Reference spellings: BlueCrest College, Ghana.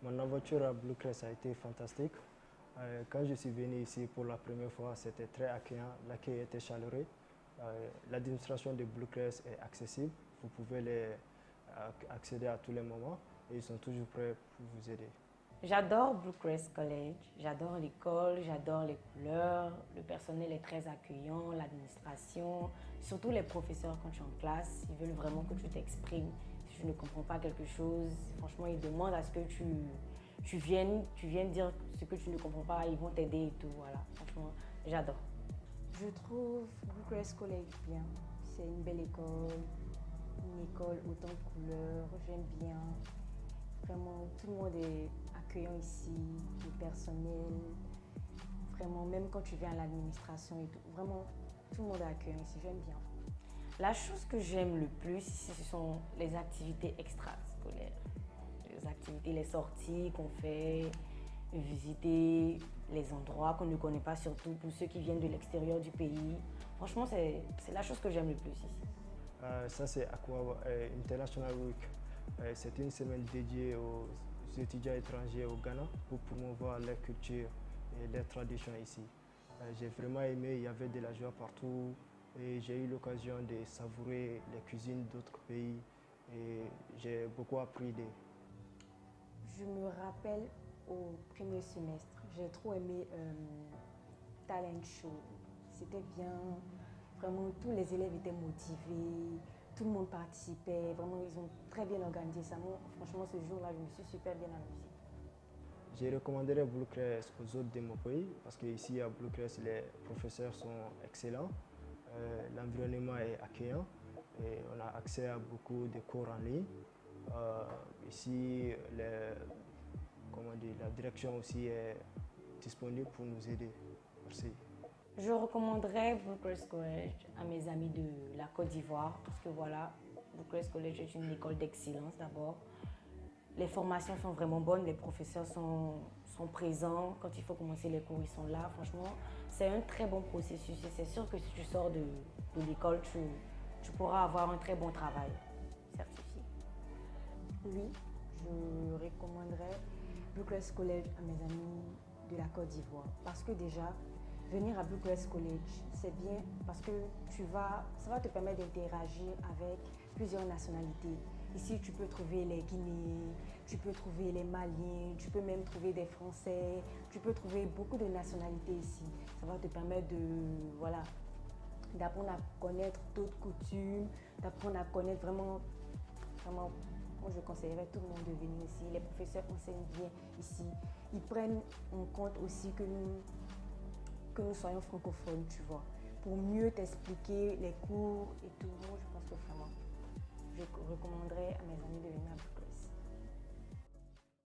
Mon aventure à BlueCrest a été fantastique. Quand je suis venu ici pour la première fois, c'était très accueillant. L'accueil était chaleureux. L'administration de BlueCrest est accessible. Vous pouvez les accéder à tous les moments et ils sont toujours prêts pour vous aider. J'adore BlueCrest College, j'adore l'école, j'adore les couleurs, le personnel est très accueillant, l'administration, surtout les professeurs quand tu es en classe, ils veulent vraiment que tu t'exprimes. Si tu ne comprends pas quelque chose, franchement ils demandent à ce que tu viennes dire ce que tu ne comprends pas, ils vont t'aider et tout, voilà, franchement j'adore. Je trouve BlueCrest College bien, c'est une belle école, une école autant de couleurs, j'aime bien. Vraiment, tout le monde est accueillant ici, le personnel, vraiment, même quand tu viens à l'administration et tout, vraiment, tout le monde est accueillant ici, j'aime bien. La chose que j'aime le plus ici, ce sont les activités extrascolaires, les activités, les sorties qu'on fait, visiter les endroits qu'on ne connaît pas, surtout pour ceux qui viennent de l'extérieur du pays. Franchement, c'est la chose que j'aime le plus ici. Ça, c'est Aqua International Week. C'est une semaine dédiée aux étudiants étrangers au Ghana pour promouvoir leur culture et leurs traditions ici. J'ai vraiment aimé, il y avait de la joie partout et j'ai eu l'occasion de savourer les cuisines d'autres pays et j'ai beaucoup appris d'eux. Je me rappelle au premier semestre, j'ai trop aimé Talent Show. C'était bien, vraiment tous les élèves étaient motivés. Tout le monde participait, vraiment ils ont très bien organisé ça. Moi, franchement, ce jour-là, je me suis super bien amusée. Je recommanderais BlueCrest aux autres de mon pays parce qu'ici à BlueCrest, les professeurs sont excellents, l'environnement est accueillant et on a accès à beaucoup de cours en ligne. Ici, la direction aussi est disponible pour nous aider. Merci. Je recommanderais BlueCrest College à mes amis de la Côte d'Ivoire parce que voilà, BlueCrest College est une école d'excellence d'abord. Les formations sont vraiment bonnes, les professeurs sont présents. Quand il faut commencer les cours, ils sont là. Franchement, c'est un très bon processus et c'est sûr que si tu sors de l'école, tu pourras avoir un très bon travail certifié. Oui, je recommanderais BlueCrest College à mes amis de la Côte d'Ivoire parce que déjà, venir à BlueCrest College, c'est bien parce que ça va te permettre d'interagir avec plusieurs nationalités. Ici, tu peux trouver les Guinéens, tu peux trouver les Maliens, tu peux même trouver des Français, tu peux trouver beaucoup de nationalités ici. Ça va te permettre d'apprendre à connaître d'autres coutumes, d'apprendre à connaître vraiment, vraiment. Moi, je conseillerais tout le monde de venir ici. Les professeurs enseignent bien ici. Ils prennent en compte aussi que nous soyons francophones, tu vois, pour mieux t'expliquer les cours et tout. Moi, je pense que vraiment, je recommanderais à mes amis de venir à BlueCrest.